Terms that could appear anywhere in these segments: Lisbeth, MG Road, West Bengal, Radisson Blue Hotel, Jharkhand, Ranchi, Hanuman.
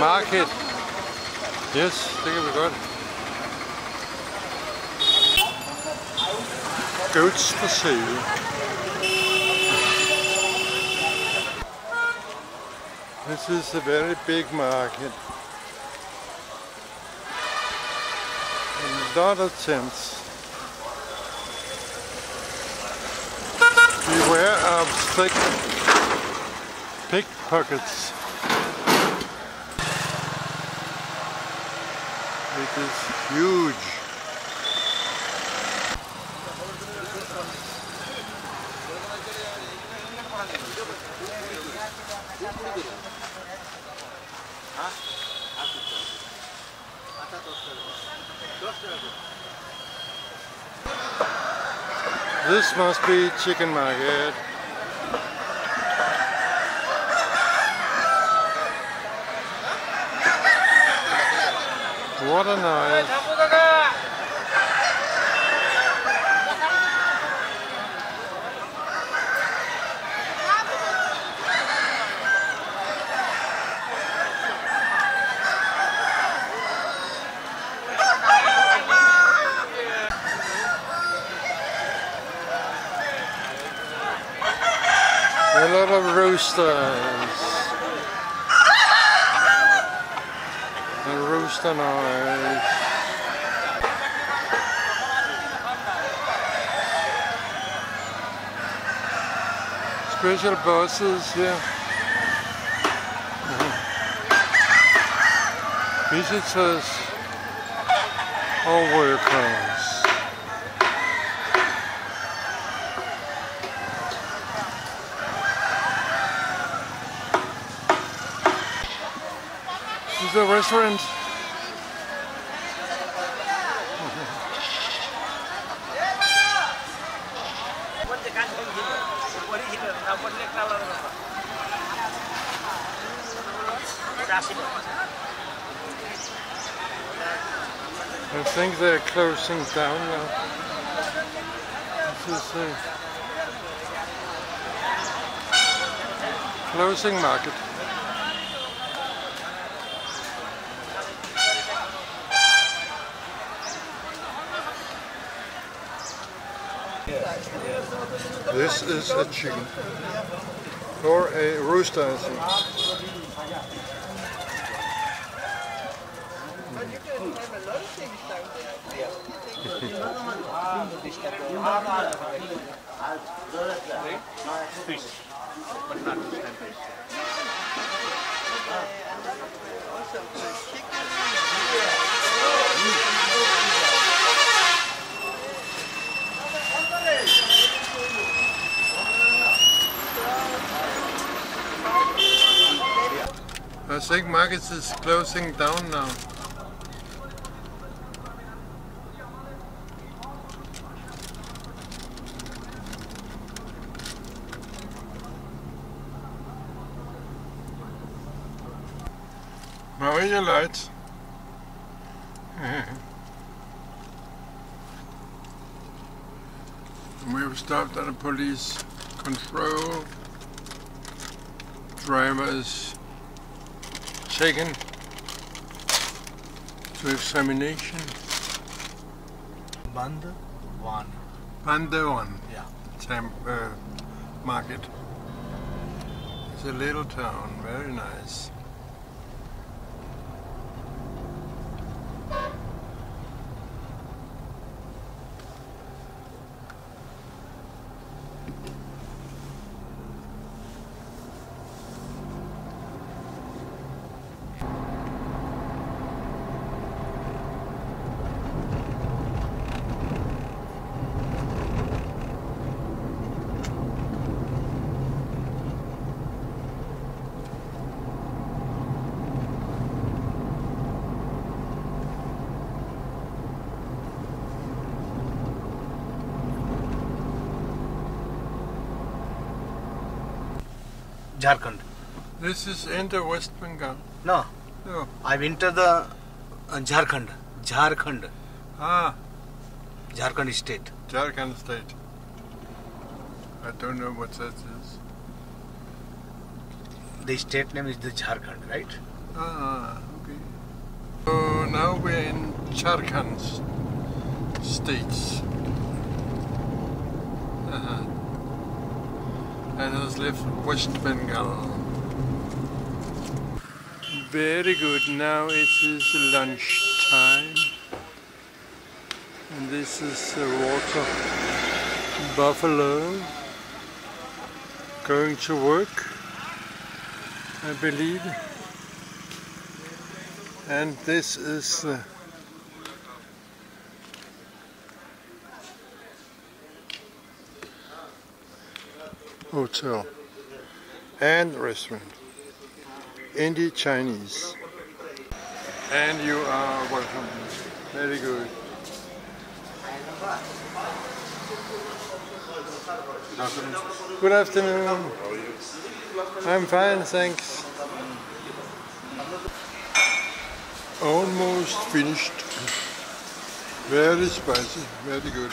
Market. Yes, det kan vi godt. Goats for sale. This is a very big market. A lot of tents. Beware of thick pickpockets. It is huge. This must be chicken market. What a nice. A lot of roosters. Rooster noise. Special buses here. Visitors or workers. This is a restaurant. I think they're closing down now. This is a closing market. This is a chicken or a rooster, I think. I think markets is closing down now. Maria lights. We've stopped at a police control. Drivers taken to examination. Band 1. Band 1. Yeah. Market. It's a little town, very nice. Jharkhand. This is enter West Bengal. No. No. I've entered the Jharkhand. Jharkhand. Ah. Jharkhand state. Jharkhand state. I don't know what that is. The state name is the Jharkhand, right? Ah, okay. So now we're in Jharkhand states. And has left West Bengal. Very good, now it is lunch time. And this is the water buffalo going to work, I believe. And this is the hotel and restaurant, Indie Chinese, and you are welcome. Very good. Good afternoon. I'm fine, thanks. Almost finished. Very spicy, very good.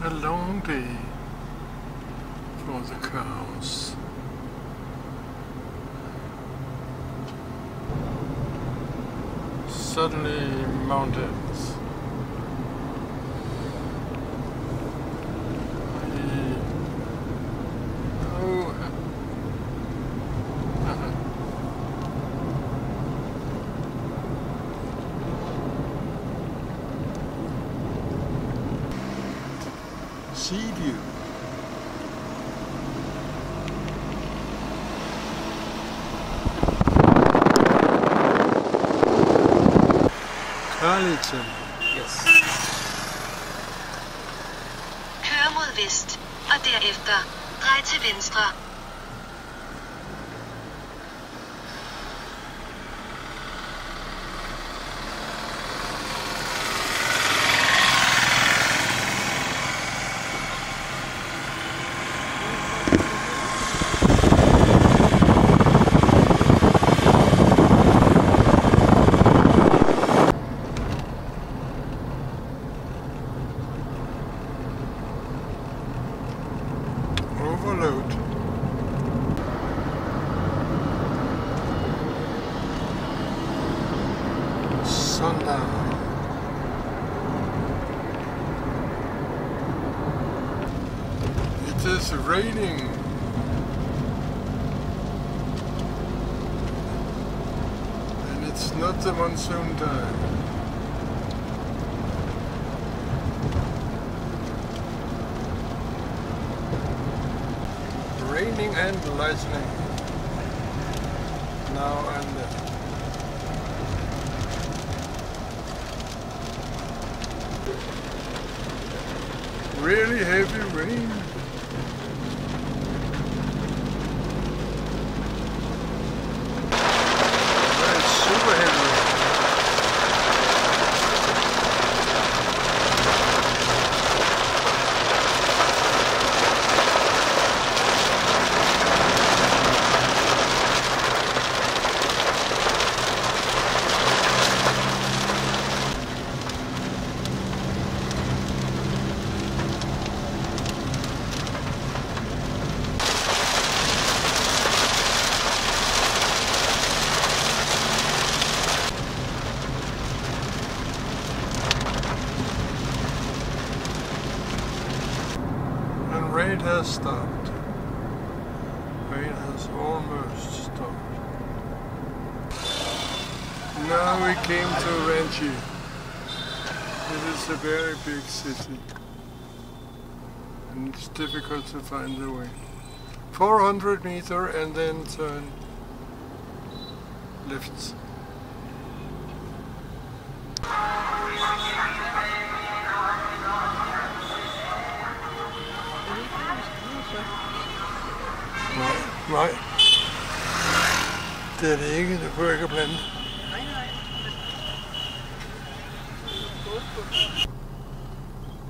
A long day for the cows. Suddenly mountains. Sea view. Carlton. Yes. Kør mod vest, og derefter drej til venstre. It is raining. And it's not the monsoon time. Raining and lightning. Now and then. Really heavy rain. That's super heavy. Rain has stopped. Rain has almost stopped. Now we came to Ranchi. It is a very big city. And it's difficult to find the way. 400 meter and then turn left. Nej, det er det ikke. Det kunne jeg ikke blande. Nej.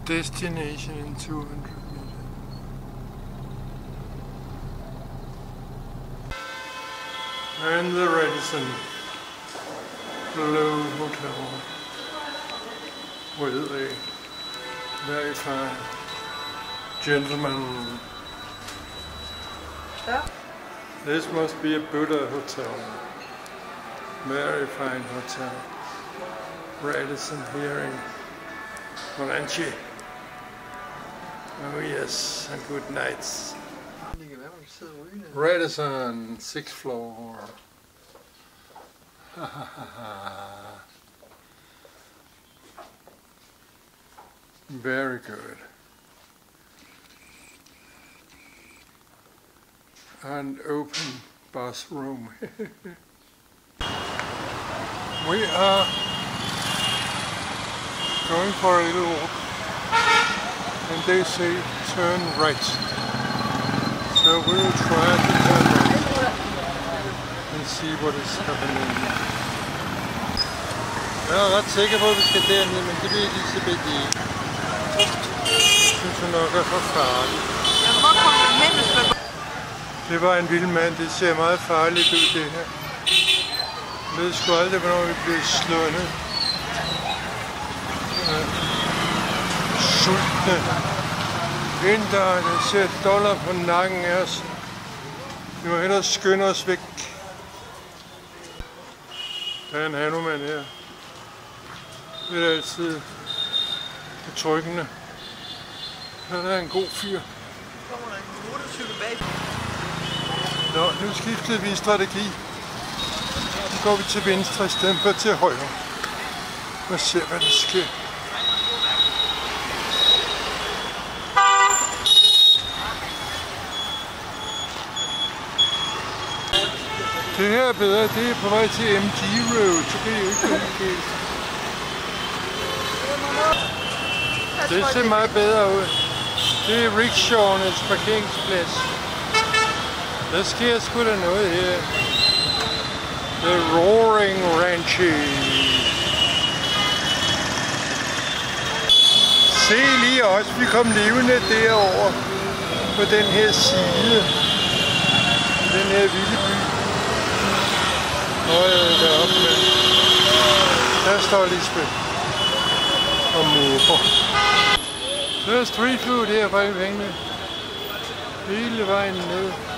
Destination in 200 meter. And the Radisson Blue Hotel. røde af. Hver især gentleman. Ja. This must be a Buddha hotel. Very fine hotel. Radisson here in Ranchi. Oh yes, and good nights. Radisson, 6th floor. Very good. And open bathroom. We are going for a little walk, and they say turn right. So we will try to turn right and see what is happening. Jeg er ret sikker på, at vi skal dernede, men det vil jeg lige se ved de. Synes jeg nok er for farligt. Jeg kan godt komme med, hvis man... Det var en vild mand, det ser meget farligt ud, det her. Jeg ved sgu aldrig, hvornår vi bliver slået ned. Sultne. Indere, der ser dollar på nakken af os. Vi må hellere skynde os væk. Der er en hanuman her. Det er altid betryggende. Her er en god fyr. Nå, nu skiftede vi strategi. Nu går vi til venstre i stedet for til højre. Og ser, hvad der sker. Det her er bedre. Det er på vej til MG Road. Så det er jo ikke MG. Det ser meget bedre ud. Det er rickshawernes parkeringsplads. Der sker sgu da noget her. The roaring Ranchi. Se lige os, vi kom levende derover på den her side, den her vilde by. Og deroppe med. Der står Lisbeth og mor. Der er street food her, hvor vi hænger hele vejen ned.